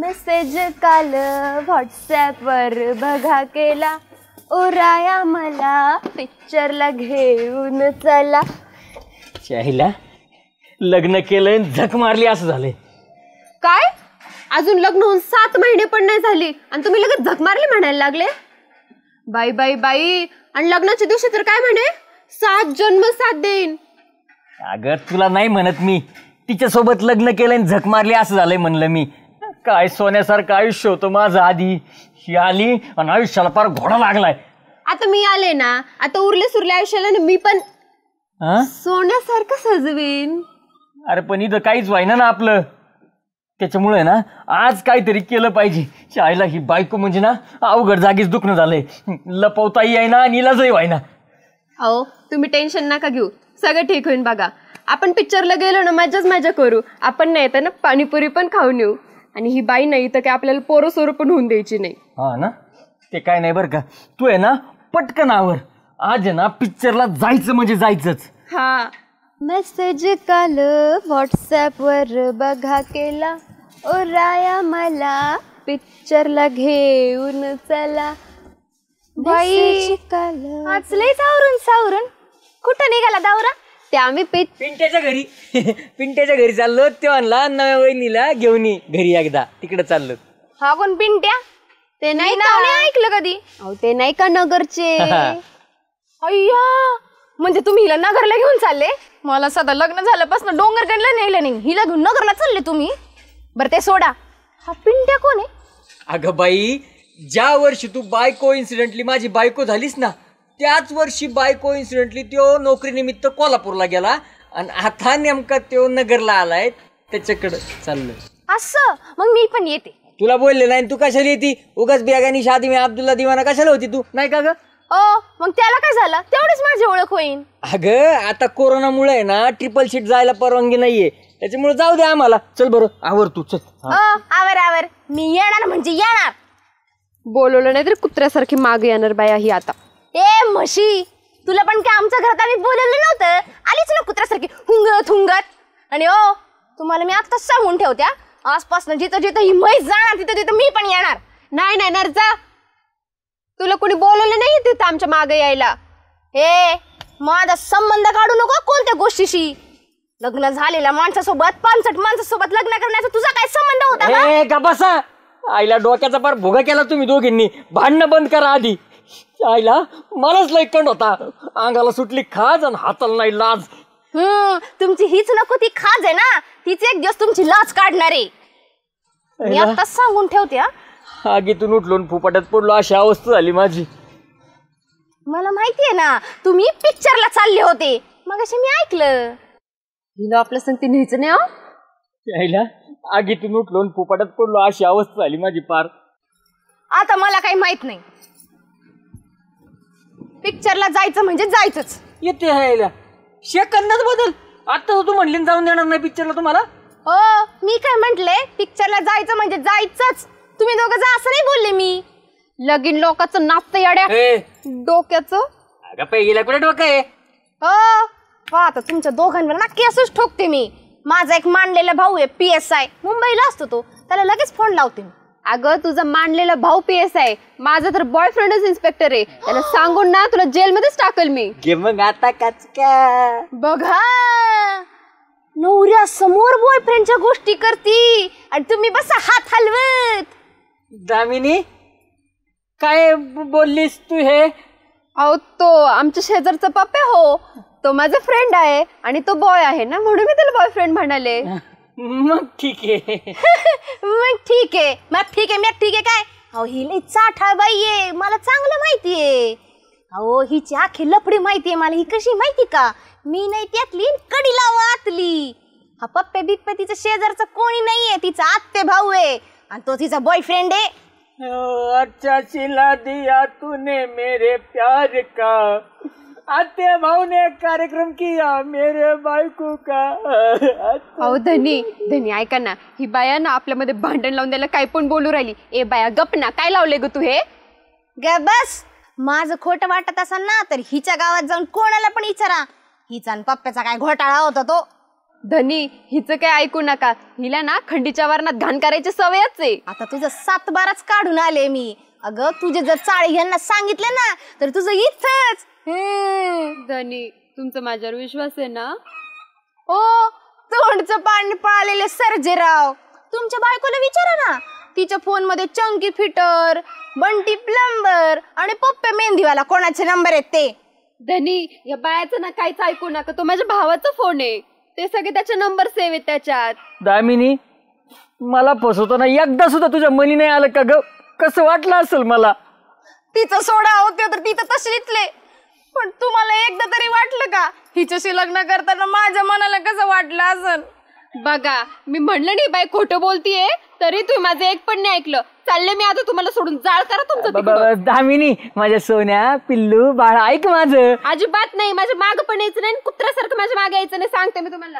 Message काल व्हॉट्सॲपवर बघा केला, उराया मला पिक्चरला घेऊन चला. चाहीला लग्न केलं झक मारली असं झाले काय? अजून लग्न होऊन 7 महिने पण नाही झाले आणि तुम्ही लगेच झक मारली म्हणायला लागले. बाई बाई बाई, आणि लग्नाच्या दिवशी तर काय म्हणे, 7 जन्म 7 देईन. अगर तुला नाही म्हणत मी, तिच्या सोबत लग्न केलं झक मारली असं झाले म्हणलं मी. काय सोन्यासारखं आयुष्य होतं माझं आधी, ही आली आणि आयुष्याला पार घोडा लागलाय. आता मी आले ना, आता उरले सुरले आयुष्याला मी पण सोन्यासारखं सजवीन. अरे पण इथं काहीच व्हायना ना आपलं, त्याच्यामुळे ना आज काहीतरी केलं पाहिजे. शाळेला ही बायको म्हणजे ना अवघड जागीच दुखणं झालंय, लपवताही आहे ना आणि इलाजही व्हायना. अहो तुम्ही टेन्शन नका घेऊ, सगळं ठीक होईन बघा. आपण पिक्चरला गेलो ना मजाच मजा करू, आपण नाही येतं ना पाणीपुरी पण खाऊन येऊ. आणि ही बाई नाही तर काय आपल्याला पोरं सोरं पण होऊन द्यायची नाही. हा ना, ते काय नाही बरं का, तू आहे ना पटकन आवर, आज आहे ना पिक्चरला जायचं म्हणजे जायचंच. हा, मेसेज काल व्हॉट्सॲपवर बघा केला, ओराया मला पिक्चरला घेऊन चला. बाई आज लय सावरून सावरून कुठं निघाला दावरा? ते आम्ही पिंट्याच्या घरी पिंट्याच्या घरी चाललो, ते म्हणला नव्या वहिनीला घेऊन घरी एकदा, तिकडे चाललो. हा कोण पिंट्या? ते नाही ऐकलं कधी? अहो ते नाही का नगरचे? अय्या, म्हणजे तुम्ही हिला नगरला घेऊन चालले? मला सदा लग्न झाल्यापासून डोंगरगडला नेलं नाही, हिला घेऊन नगरला चालले तुम्ही? बरं ते सोडा, हा पिंट्या कोण आहे? अगं बाई, ज्या वर्षी तू बायको इन्सिडेंटली माझी बायको झालीस ना, त्याच वर्षी बायको इन्सिडेंटली तो नोकरीनिमित्त कोल्हापूरला गेला आणि आता नेमका तो नगरला आलाय, त्याच्याकडे चाललोय. असं? मग मी पण येते. तुला बोलले नाही तू कशाला येते? उगाच बेगानी शादी में अब्दुल्ला दिवाना कशाला होती तू, नाही का ग? मग त्याला काय झालं? तेवढीच माझी ओळख होईल. अगं आता कोरोनामुळे आहे ना ट्रिपल सीट जायला परवानगी नाहीये, त्याच्यामुळे जाऊ दे आम्हाला. चल बरं आवर तू, चल. आवर आवर, मी येणार म्हणजे येणार. बोलवलं नाही तर कुत्र्यासारखी मागे येणार बाया ही आता. ए म्हशी, तुला पण काय आमच्या घरात आम्ही बोलवलं नव्हतं? आलीच ना कुत्र्यासारखी हुंगत हुंगत. आणि ओ तुम्हाला मी आत्ताच सांगून ठेवत्या, आजपासून जिथं जिथं ही म्हैस जाणार तिथं तिथं मी पण येणार. नाही नाही नरजा, तुला कोणी बोलवलं नाही तिथं आमच्या मागे यायला. हे माझा संबंध काढू नको कोणत्या गोष्टीशी. लग्न झालेल्या माणसासोबत 65 माणसासोबत लग्न करण्याचा तुझा काय संबंध होता? ए का बसा, आईला डोक्याचा पार भोगा केला तुम्ही दोघींनी. भांडणं बंद करा आधी. आईला मलाच लयकंड होता, अंगाला सुटली खाज आणि हाताला नाही लाज. तुमची हीच नको ती खाज आहे ना, तीच एक दिवस तुमची लाज काढणार आहे, मी आत्ताच सांगून ठेवते. आगीतून उठलो फुपाट्यात पडलो, अशी अवस्था झाली माझी. मला माहिती आहे ना तुम्ही पिक्चरला चालले होते, मगाशी मी ऐकलं. हिला आपल्या संगती न्यायचं नाही. आईला आगीतून उठलो फुपाट्यात पडलो, अशी अवस्था झाली माझी पार. आता मला काही माहित नाही, पिक्चरला जायचं म्हणजे जायचंच. येते यायला शेकंदात बदल, आता तू म्हणली जाऊन देणार नाही पिक्चरला तुम्हाला. हो मी काय म्हंटले, पिक्चरला जायचं म्हणजे जायचंच, तुम्ही दोघं जा असं नाही बोलले मी. लगीन लोकांचं नाचतं याड्या डोक्याचं. अगं पहिला कुठे डोकं आहे? हो आता तुमच्या दोघांवर नक्की असंच ठोकते मी. माझा एक मानलेला भाऊ आहे, PSI मुंबईला असतो तो, त्याला लगेच फोन लावते मी. अगं तुझा मानलेला भाऊ PSI, माझा तर बॉयफ्रेंडच इन्स्पेक्टर आहे, त्याला सांगून ना तुला जेलमध्येच टाकल मी. मग आता कचका बघा, नवऱ्या समोर बॉयफ्रेंडच्या गोष्टी करती आणि तुम्ही बसा हात हलवत. दामिनी काय बोललीस तू? हे अहो तो आमच्या शेजारचा पप्पा, हो तो माझा फ्रेंड आहे आणि तो बॉय आहे ना, म्हणून मी त्याला बॉयफ्रेंड म्हणाले. मग ठीक आहे मग ठीक आहे मग ठीक आहे मग ठीक आहे काय? अहो ही लई चाठा बाई आहे, मला चांगलं माहिती आहे. अहो हिची आखी लफडी माहिती आहे मला, ही कशी माहिती का? मी नाही त्यातली कडी लावातली. हा पप्पे बिप्पे तिचा शेजारचा कोणी नाहीये, तिचा आत्ते भाऊ आहे आणि तो तिचा बॉयफ्रेंड आहे. अच्छा शिला दिया तूने मेरे प्यार का, आते भाऊ ने कार्यक्रम किया मेरे बायको का. अहो धनी धनी ऐका ना, ही बाया ना आपल्यामध्ये भांडण लावून द्यायला काय पण बोलू राहिली. ए बाया गप ना, काय लावले ग तू हे? ग बस, माझं खोटं वाटत असेल ना तर हिच्या गावात जाऊन कोणाला पण विचारा, हिचा आणि पप्प्याचा काय घोटाळा होता तो. धनी हिचं काय ऐकू नका, हिला ना खंडीच्या वरणात घाण करायची सवयच आहे। आता तुझं सात बाराच काढून आले मी। अगं तुझे जर चाळी यांना सांगितलं ना तर तुझं इथंच। धनी तुमचं माझ्यावर विश्वास आहे ना? ओ तोंडचं पाणी पाळलेले सर्जेराव, तुमच्या बायकोला विचारा ना, तिच्या फोन मध्ये चंकी फिटर, बंटी प्लंबर आणि पप्पे मेहंदीवाला कोणाचे नंबर आहेत ते? धनी या बायाचं ना काहीच ऐकू नका, तो माझ्या भावाचा फोन आहे, ते सगळे त्याचे नंबर सेव्ह आहेत त्याच्यात। दामिनी मला फसवतो ना, एकदा सुद्धा तुझ्या मनी नाही आलं का ग? कसं वाटलं असेल मला? तिचं सोडा होते तर तिचं तसलीतले, पण तुम्हाला एकदा तरी वाटलं का हिच्याशी लग्न करताना माझ्या मनाला कसं वाटलं असेल? बघा मी म्हणलं नाही बाई खोटं बोलतीये, तरी तुम्ही माझं एक पण नाही ऐकलं। चालले मी आता, तुम्हाला सोडून जाळ करा तुमचं। दामिनी माझ्या सोन्या पिल्लू बाळा ऐक माझं। अजिबात नाही, माझ्या माग पण यायचं नाही, कुत्र्यासारखं माझ्या मागे यायचं नाही, सांगते मी तुम्हाला।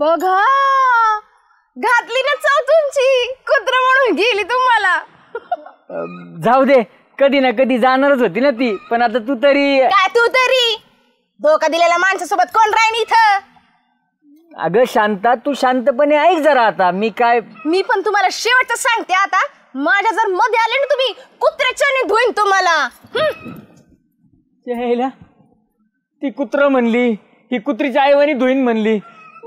बघा घातली ना चाव तुमची, कुत्रा म्हणून गेली तुम्हाला। जाऊ दे, कधी ना कधी जाणारच होती ना ती, पण आता तू तरी काय? तू तरी धोका दिलेल्या माणसासोबत कोण राहील इथं? अगं शांता तू शांतपणे ऐक जरा। आता मी काय, मी पण तुम्हाला शेवटचं सांगते, आता माझ्या जर मध्ये आले ना तुम्ही, कुत्र्याच्याने धुईन तुम्हाला। चेहला ती कुत्र म्हणली, ही कुत्रीच्या आईवानी धुईन म्हणली,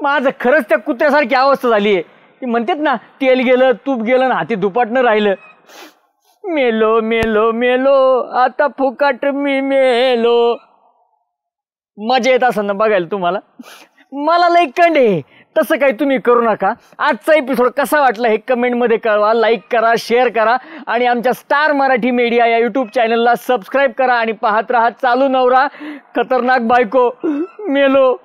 माझं खरंच त्या कुत्र्यासारखी अवस्था झाली आहे। ती म्हणतात ना तेल गेलं तूप गेलं ना हाती दुपाटणं राहिलं। मेलो मेलो मेलो आता फुकट मी मेलो। मजा येत असं ना बघायला तुम्हाला? मला लाईक कंडे तसं काही तुम्ही करू नका। आजचा एपिसोड कसा वाटला हे कमेंटमध्ये कळवा, लाईक करा, शेअर करा आणि आमच्या स्टार मराठी मीडिया या यूट्यूब चॅनलला सबस्क्राईब करा आणि पाहत राहा चालू नवरा खतरनाक बायको। मेलो।